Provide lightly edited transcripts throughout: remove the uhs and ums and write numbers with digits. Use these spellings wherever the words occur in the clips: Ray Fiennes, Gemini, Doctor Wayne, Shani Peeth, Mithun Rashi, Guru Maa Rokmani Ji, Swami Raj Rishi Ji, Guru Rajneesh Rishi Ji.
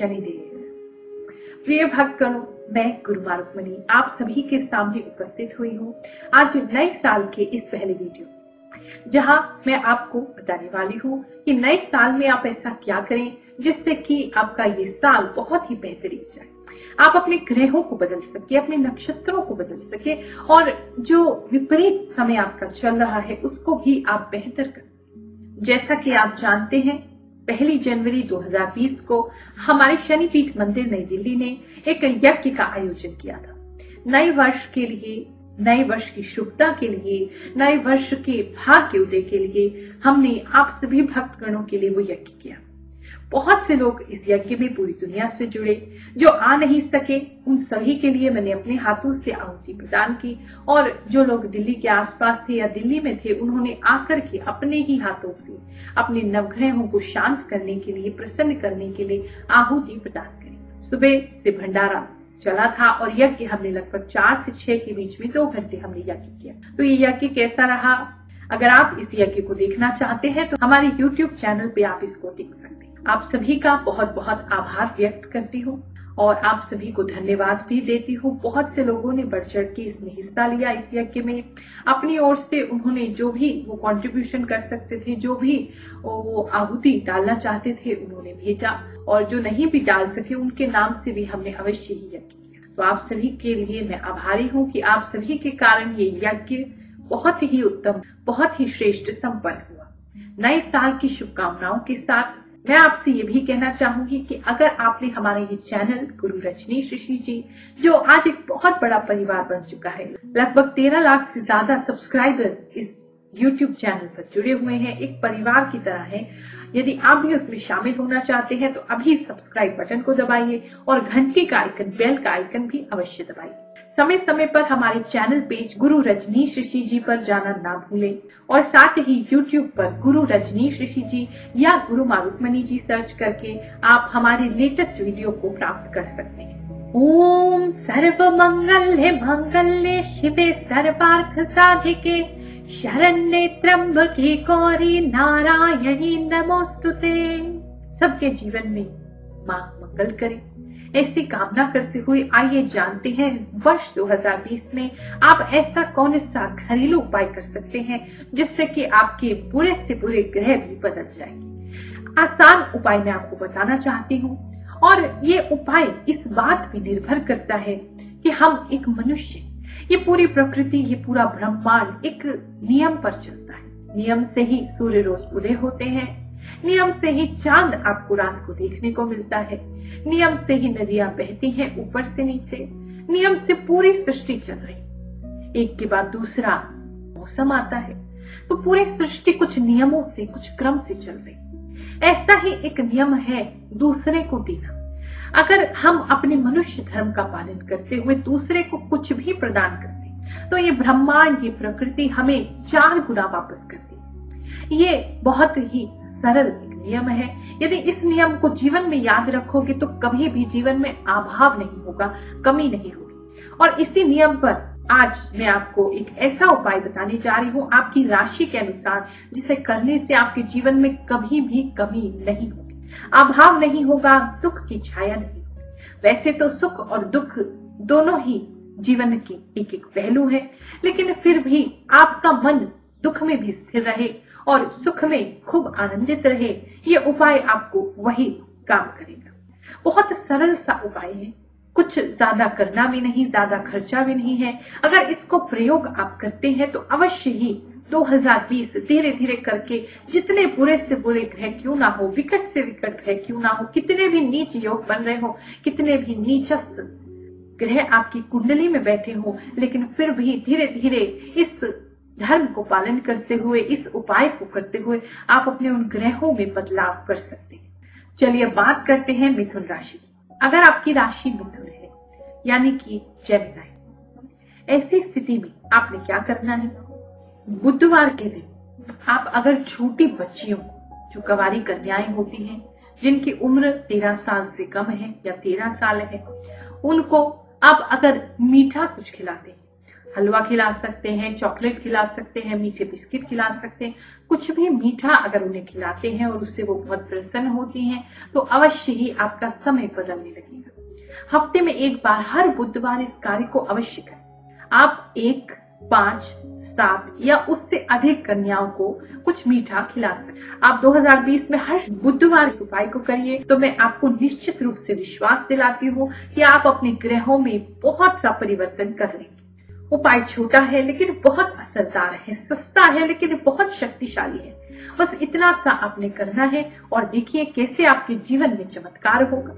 शनिदेव। प्रिय भक्तगणों, मैं गुरु मां रुक्मणी आप सभी के सामने उपस्थित हुई हूँ आज नए साल के इस पहले वीडियो, जहाँ मैं आपको बताने वाली हूँ कि नए साल में आप ऐसा क्या करें जिससे कि आपका ये साल बहुत ही बेहतरीन जाए, आप अपने ग्रहों को बदल सके, अपने नक्षत्रों को बदल सके और जो विपरीत समय आपका चल रहा है उसको भी आप बेहतर कर सके। जैसा कि आप जानते हैं 1 जनवरी 2020 को हमारे शनि पीठ मंदिर नई दिल्ली ने एक यज्ञ का आयोजन किया था। नए वर्ष के लिए, नए वर्ष की शुभता के लिए, नए वर्ष के भाग्य उदय के लिए हमने आप सभी भक्तगणों के लिए वो यज्ञ किया। बहुत से लोग इस यज्ञ में पूरी दुनिया से जुड़े, जो आ नहीं सके उन सभी के लिए मैंने अपने हाथों से आहुति प्रदान की और जो लोग दिल्ली के आसपास थे या दिल्ली में थे उन्होंने आकर के अपने ही हाथों से अपने नवग्रहों को शांत करने के लिए, प्रसन्न करने के लिए आहुति प्रदान करी। सुबह से भंडारा चला था और यज्ञ हमने लगभग 4 से 6 के बीच में 2 घंटे हमने यज्ञ किया। तो ये यज्ञ कैसा रहा, अगर आप इस यज्ञ को देखना चाहते हैं तो हमारे YouTube चैनल पे आप इसको देख सकते हैं। आप सभी का बहुत बहुत आभार व्यक्त करती हूँ और आप सभी को धन्यवाद भी देती हूँ। बहुत से लोगों ने बढ़ चढ़ के इसमें हिस्सा लिया, इस यज्ञ में अपनी ओर से उन्होंने जो भी वो कंट्रीब्यूशन कर सकते थे, जो भी वो आहुति डालना चाहते थे उन्होंने भेजा और जो नहीं भी डाल सके उनके नाम से भी हमने अवश्य ही यज्ञ किया। तो आप सभी के लिए मैं आभारी हूँ कि आप सभी के कारण ये यज्ञ बहुत ही उत्तम, बहुत ही श्रेष्ठ संपन्न हुआ। नए साल की शुभकामनाओं के साथ मैं आपसे ये भी कहना चाहूंगी कि अगर आपने हमारा ये चैनल गुरु रजनीश ऋषि जी, जो आज एक बहुत बड़ा परिवार बन चुका है, लगभग 13 लाख से ज्यादा सब्सक्राइबर्स इस YouTube चैनल पर जुड़े हुए हैं, एक परिवार की तरह है, यदि आप भी उसमें शामिल होना चाहते हैं तो अभी सब्सक्राइब बटन को दबाइए और घंटी का आइकन, बेल का आइकन भी अवश्य दबाइए। समय समय पर हमारे चैनल पेज गुरु रजनीश ऋषि जी पर जाना ना भूलें और साथ ही YouTube पर गुरु रजनीश ऋषि जी या गुरु मां रुक्मणी जी सर्च करके आप हमारे लेटेस्ट वीडियो को प्राप्त कर सकते हैं। ओम सर्व मंगल्ये मंगल्ये शिवे सर्वार्थ साधिके शरण्ये त्र्यंबके गौरी नारायणी नमोस्तुते। सबके जीवन में मां मंगल करे, ऐसी कामना करते हुए आइए जानते हैं वर्ष 2020 में आप ऐसा कौन सा घरेलू उपाय कर सकते हैं जिससे कि आपके बुरे से बुरे ग्रह भी बदल जाएंगे। आसान उपाय मैं आपको बताना चाहती हूँ और ये उपाय इस बात पे निर्भर करता है कि हम एक मनुष्य, ये पूरी प्रकृति, ये पूरा ब्रह्मांड एक नियम पर चलता है। नियम से ही सूर्य रोज उदय होते हैं, नियम से ही चांद आपको रात को देखने को मिलता है, नियम से ही नदियां बहती हैं ऊपर से नीचे, नियम से पूरी सृष्टि चल रही, एक के बाद दूसरा मौसम आता है, तो पूरी सृष्टि कुछ नियमों से, कुछ क्रम से चल रही। ऐसा ही एक नियम है दूसरे को देना। अगर हम अपने मनुष्य धर्म का पालन करते हुए दूसरे को कुछ भी प्रदान करते तो ये ब्रह्मांड, ये प्रकृति हमें 4 गुना वापस करती। ये बहुत ही सरल एक नियम है, यदि इस नियम को जीवन में याद रखोगे तो कभी भी जीवन में अभाव नहीं होगा, कमी नहीं होगी। और इसी नियम पर आज मैं आपको एक ऐसा उपाय बताने जा रही हूँ आपकी राशि के अनुसार, जिसे करने से आपके जीवन में कभी भी कमी नहीं होगी, अभाव नहीं होगा, दुख की छाया नहीं होगी। वैसे तो सुख और दुख दोनों ही जीवन के एक एक पहलू है, लेकिन फिर भी आपका मन दुख में भी स्थिर रहे और सुख में खूब आनंदित रहे, ये उपाय आपको वही काम करेगा। बहुत सरल सा उपाय है, कुछ ज्यादा करना भी नहीं, ज्यादा खर्चा भी नहीं है। अगर इसको प्रयोग आप करते हैं तो अवश्य ही 2020 धीरे धीरे करके जितने बुरे से बुरे ग्रह क्यों ना हो, विकट से विकट ग्रह क्यों ना हो, कितने भी नीच योग बन रहे हो, कितने भी नीचस्थ ग्रह आपकी कुंडली में बैठे हो, लेकिन फिर भी धीरे धीरे इस धर्म को पालन करते हुए, इस उपाय को करते हुए आप अपने उन ग्रहों में बदलाव कर सकते हैं। चलिए बात करते हैं मिथुन राशि की। अगर आपकी राशि मिथुन है यानी कि जेमिनाई, ऐसी स्थिति में आपने क्या करना है, बुधवार के दिन आप अगर छोटी बच्चियों, जो कवारी कन्याएं होती हैं, जिनकी उम्र 13 साल से कम है या 13 साल है, उनको आप अगर मीठा कुछ खिलाते हैं हलवा खिला सकते हैं, चॉकलेट खिला सकते हैं, मीठे बिस्किट खिला सकते हैं, कुछ भी मीठा अगर उन्हें खिलाते हैं और उससे वो बहुत प्रसन्न होती हैं तो अवश्य ही आपका समय बदलने लगेगा। हफ्ते में एक बार हर बुधवार इस कार्य को अवश्य करें। आप 1, 5, 7 या उससे अधिक कन्याओं को कुछ मीठा खिला सकते। आप 2020 में हर बुधवार इस उपाय को करिए तो मैं आपको निश्चित रूप से विश्वास दिलाती हूँ कि आप अपने ग्रहों में बहुत सा परिवर्तन कर लेंगे। उपाय छोटा है लेकिन बहुत असरदार है, सस्ता है लेकिन बहुत शक्तिशाली है। बस इतना सा आपने करना है और देखिए कैसे आपके जीवन में चमत्कार होगा।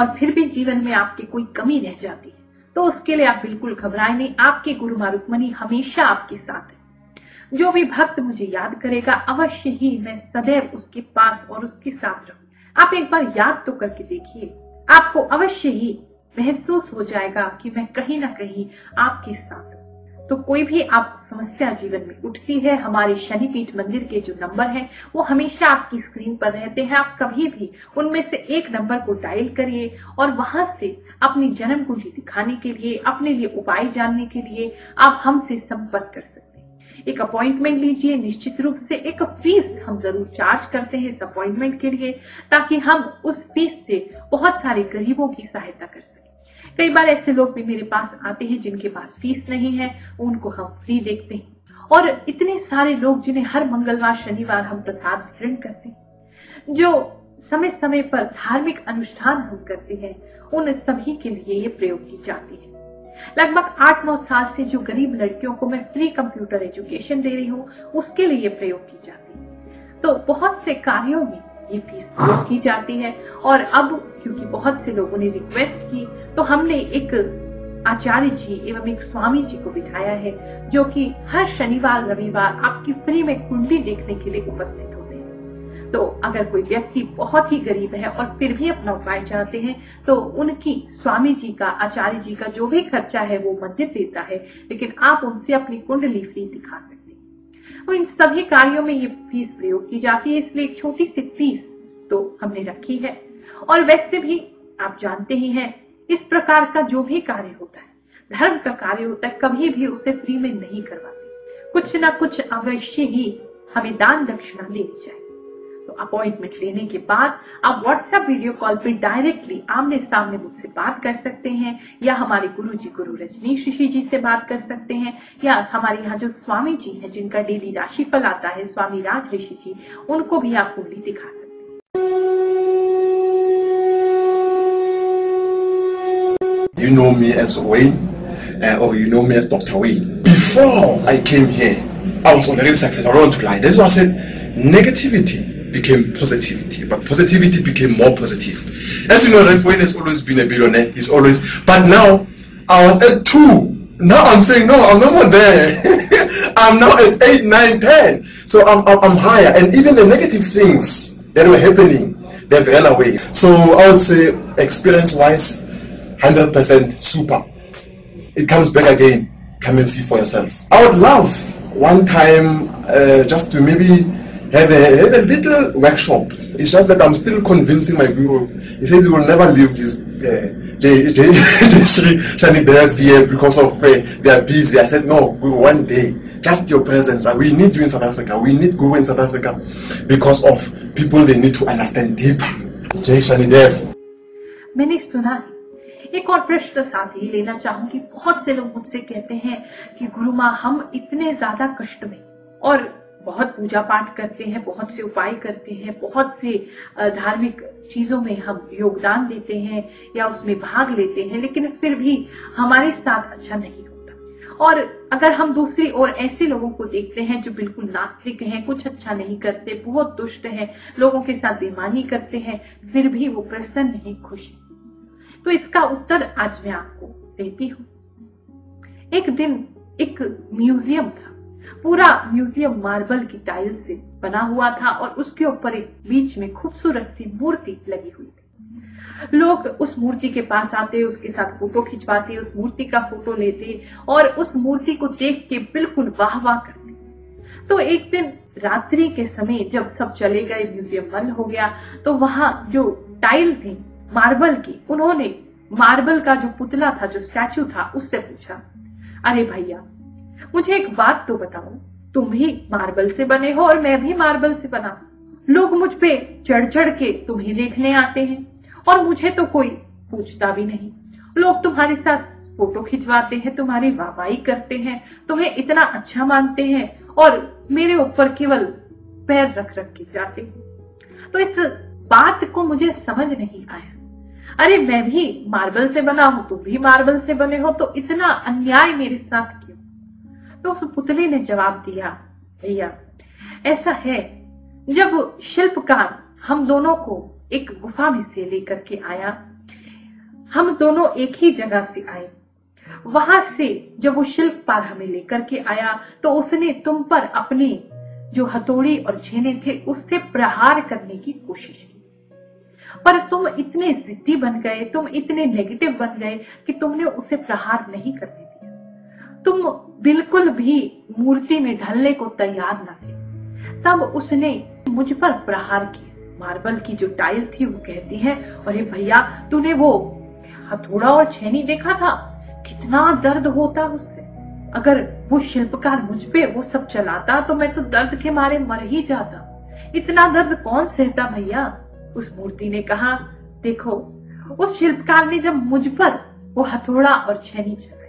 और फिर भी जीवन में आपकी कोई कमी रह जाती है तो उसके लिए आप बिल्कुल घबराएं नहीं, आपके गुरु माँ रुक्मणी हमेशा आपके साथ है। जो भी भक्त मुझे याद करेगा अवश्य ही मैं सदैव उसके पास और उसके साथ रहूं। आप एक बार याद तो करके देखिए, आपको अवश्य ही महसूस हो जाएगा कि मैं कहीं ना कहीं आपके साथ हूँ। तो कोई भी आप समस्या जीवन में उठती है, हमारे शनि पीठ मंदिर के जो नंबर हैं वो हमेशा आपकी स्क्रीन पर रहते हैं। आप कभी भी उनमें से एक नंबर को डायल करिए और वहां से अपनी जन्म कुंडली दिखाने के लिए, अपने लिए उपाय जानने के लिए आप हमसे संपर्क कर सकते हैं। एक अपॉइंटमेंट लीजिए, निश्चित रूप से एक फीस हम जरूर चार्ज करते हैं इस अपॉइंटमेंट के लिए, ताकि हम उस फीस से बहुत सारे गरीबों की सहायता कर सकें। कई बार ऐसे लोग भी मेरे पास आते हैं जिनके पास फीस नहीं है, उनको हम फ्री देखते हैं। और इतने सारे लोग जिन्हें हर मंगलवार शनिवार हम प्रसाद वितरण करते हैं, जो समय समय पर धार्मिक अनुष्ठान हम करते हैं, उन सभी के लिए ये प्रयोग की जाती है। लगभग 8-9 साल से जो गरीब लड़कियों को मैं फ्री कंप्यूटर एजुकेशन दे रही हूँ उसके लिए ये प्रयोग की जाती है। तो बहुत से कार्यों में ये फीस प्रयोग की जाती है। और अब क्योंकि बहुत से लोगों ने रिक्वेस्ट की तो हमने एक आचार्य जी एवं एक स्वामी जी को बिठाया है जो कि हर शनिवार रविवार आपकी फ्री में कुंडली देखने के लिए उपस्थित होते हैं। तो अगर कोई व्यक्ति बहुत ही गरीब है और फिर भी अपना उपाय चाहते हैं तो उनकी स्वामी जी का, आचार्य जी का जो भी खर्चा है वो मंदिर देता है, लेकिन आप उनसे अपनी कुंडली फ्री दिखा सकते हैं। तो इन सभी कार्यों में ये फीस प्रयोग की जाती है, इसलिए एक छोटी सी फीस तो हमने रखी है। और वैसे भी आप जानते ही हैं, इस प्रकार का जो भी कार्य होता है, धर्म का कार्य होता है, कभी भी उसे फ्री में नहीं करवाते। कुछ ना कुछ अवश्य ही हमें दान दक्षिणा लेनी चाहिए। तो अपॉइंटमेंट लेने के बाद आप व्हाट्सएप वीडियो कॉल पर डायरेक्टली आमने सामने मुझसे बात कर सकते हैं, या हमारे गुरुजी गुरु रजनीश ऋषि जी से बात कर सकते हैं, या हमारे यहाँ जो स्वामी जी हैं जिनका डेली राशिफल आता है, स्वामी राज ऋषि जी, उनको भी आप कुंडली दिखा सकते हैं। You know me as Wayne, or you know me as Doctor Wayne. Before I came here, I was already successful. I don't want to lie. That's why I said negativity became positivity, but positivity became more positive. As you know, Ray Fiennes has always been a billionaire. He's always. But now I was at 2. Now I'm saying no, I'm no more there. I'm now at 8, 9, 10. So I'm higher, and even the negative things that were happening, they've run away. So I would say experience-wise, 100% super. It comes back again. Come and see for yourself. I would love one time just to maybe have a little workshop. It's just that I'm still convincing my guru. He says he will never leave his Shani Dev here because of they are busy. I said no, guru, one day, just your presence. We need you in South Africa. We need guru in South Africa because of people they need to understand deeper. Jai Shani Dev. मैंने सुना एक और प्रश्न साथ ही लेना चाहूंगी। बहुत से लोग मुझसे कहते हैं कि गुरु माँ, हम इतने ज्यादा कष्ट में, और बहुत पूजा पाठ करते हैं, बहुत से उपाय करते हैं, बहुत से धार्मिक चीजों में हम योगदान देते हैं या उसमें भाग लेते हैं, लेकिन फिर भी हमारे साथ अच्छा नहीं होता। और अगर हम दूसरी ओर ऐसे लोगों को देखते हैं जो बिल्कुल नास्तिक हैं, कुछ अच्छा नहीं करते, बहुत दुष्ट हैं, लोगों के साथ बेईमानी करते हैं, फिर भी वो प्रसन्न नहीं, खुश। तो इसका उत्तर आज मैं आपको देती हूँ। एक दिन एक म्यूजियम था, पूरा म्यूजियम मार्बल की टाइल्स से बना हुआ था और उसके ऊपर एक बीच में खूबसूरत सी मूर्ति लगी हुई थी। लोग उस मूर्ति के पास आते, उसके साथ फोटो खिंचवाते, उस मूर्ति का फोटो लेते और उस मूर्ति को देख के बिल्कुल वाह वाह करते। तो एक दिन रात्रि के समय जब सब चले गए, म्यूजियम बंद हो गया, तो वहां जो टाइल थी मार्बल की, उन्होंने मार्बल का जो पुतला था, जो स्टैचू था, उससे पूछा, अरे भैया मुझे एक बात तो बताओ, तुम भी मार्बल से बने हो और मैं भी मार्बल से बना हूं। लोग मुझ पे चढ़ चढ़ के तुम्हें देखने आते हैं और मुझे तो कोई पूछता भी नहीं। लोग तुम्हारे साथ फोटो खिंचवाते हैं, तुम्हारी वाहवाही करते हैं, तुम्हें इतना अच्छा मानते हैं और मेरे ऊपर केवल पैर रख रख के जाते हैं। तो इस बात को मुझे समझ नहीं आया। अरे मैं भी मार्बल से बना हूं, तुम भी मार्बल से बने हो, तो इतना अन्याय मेरे साथ क्यों? तो उस पुतले ने जवाब दिया, भैया ऐसा है, जब शिल्पकार हम दोनों को एक गुफा में से लेकर के आया, हम दोनों एक ही जगह से आए, वहां से जब वो शिल्पकार हमें लेकर के आया तो उसने तुम पर अपनी जो हथौड़ी और छेने थे उससे प्रहार करने की कोशिश की, पर तुम इतने जिद्दी बन गए, तुम इतने नेगेटिव बन गए कि तुमने उसे प्रहार नहीं करने दिया। तुम बिल्कुल भी मूर्ति में ढलने को तैयार न थे। तब उसने मुझ पर प्रहार किया। मार्बल की जो टाइल थी वो कहती है, अरे भैया तूने वो हथौड़ा और छेनी देखा था, कितना दर्द होता उससे। अगर वो शिल्पकार मुझ पे वो सब चलाता तो मैं तो दर्द के मारे मर ही जाता, इतना दर्द कौन सहता भैया। उस मूर्ति ने कहा, देखो उस शिल्पकार ने जब मुझ पर वो हथौड़ा और छेनी चलाया,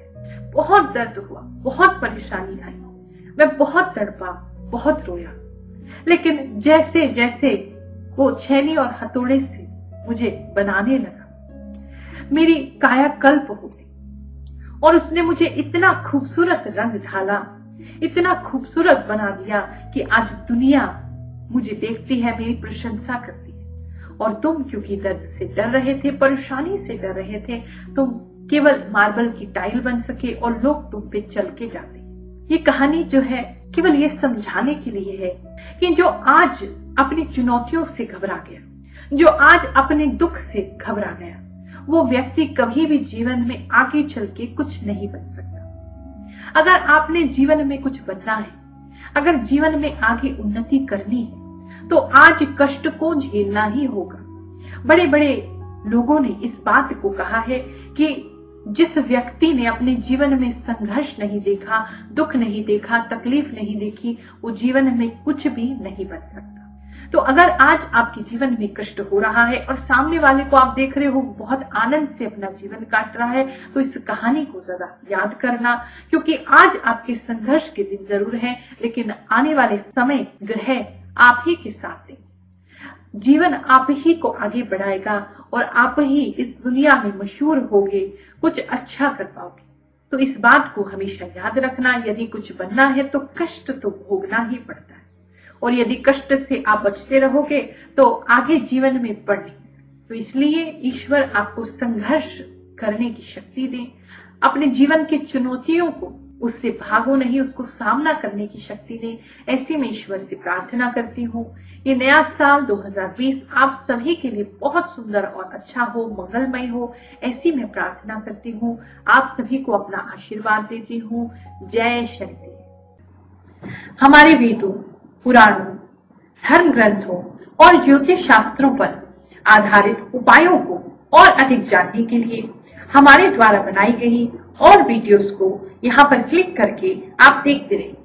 बहुत दर्द हुआ, बहुत परेशानी आई, मैं बहुत तड़पा, बहुत रोया, लेकिन जैसे जैसे वो छेनी और हथौड़े से मुझे बनाने लगा मेरी कायाकल्प हो गई और उसने मुझे इतना खूबसूरत रंग ढाला, इतना खूबसूरत बना दिया कि आज दुनिया मुझे देखती है, मेरी प्रशंसा करती। और तुम क्योंकि दर्द से डर रहे थे, परेशानी से डर रहे थे, तुम केवल मार्बल की टाइल बन सके और लोग तुम पे चल के जाते। ये कहानी जो है केवल ये समझाने के लिए है कि जो आज अपनी चुनौतियों से घबरा गया, जो आज अपने दुख से घबरा गया, वो व्यक्ति कभी भी जीवन में आगे चल के कुछ नहीं बन सकता। अगर आपने जीवन में कुछ बनना है, अगर जीवन में आगे उन्नति करनी है, तो आज कष्ट को झेलना ही होगा। बड़े बड़े लोगों ने इस बात को कहा है कि जिस व्यक्ति ने अपने जीवन में संघर्ष नहीं देखा, दुख नहीं देखा, तकलीफ नहीं देखी, वो जीवन में कुछ भी नहीं बन सकता। तो अगर आज आपके जीवन में कष्ट हो रहा है और सामने वाले को आप देख रहे हो बहुत आनंद से अपना जीवन काट रहा है, तो इस कहानी को जरा याद करना, क्योंकि आज आपके संघर्ष के दिन जरूर है, लेकिन आने वाले समय ग्रह आप ही के साथ है। जीवन आप ही को आगे बढ़ाएगा और आप ही इस दुनिया में मशहूर होगे, कुछ अच्छा कर पाओगे। तो इस बात को हमेशा याद रखना, यदि कुछ बनना है तो कष्ट तो भोगना ही पड़ता है, और यदि कष्ट से आप बचते रहोगे तो आगे जीवन में बढ़ नहीं सकते। तो इसलिए ईश्वर आपको संघर्ष करने की शक्ति दे, अपने जीवन की चुनौतियों को उससे भागो नहीं, उसको सामना करने की शक्ति दे, ऐसी मैं ईश्वर से प्रार्थना करती हूँ। ये नया साल 2020 आप सभी के लिए बहुत सुंदर और अच्छा हो, मंगलमय हो, ऐसी मैं प्रार्थना करती हूँ। आप सभी को अपना आशीर्वाद देती हूँ। जय शक्ति। हमारे वेदों, पुराणों, धर्म ग्रंथों और ज्योतिष शास्त्रों पर आधारित उपायों को और अधिक जानने के लिए हमारे द्वारा बनाई गई और वीडियोस को यहाँ पर क्लिक करके आप देखते रहें।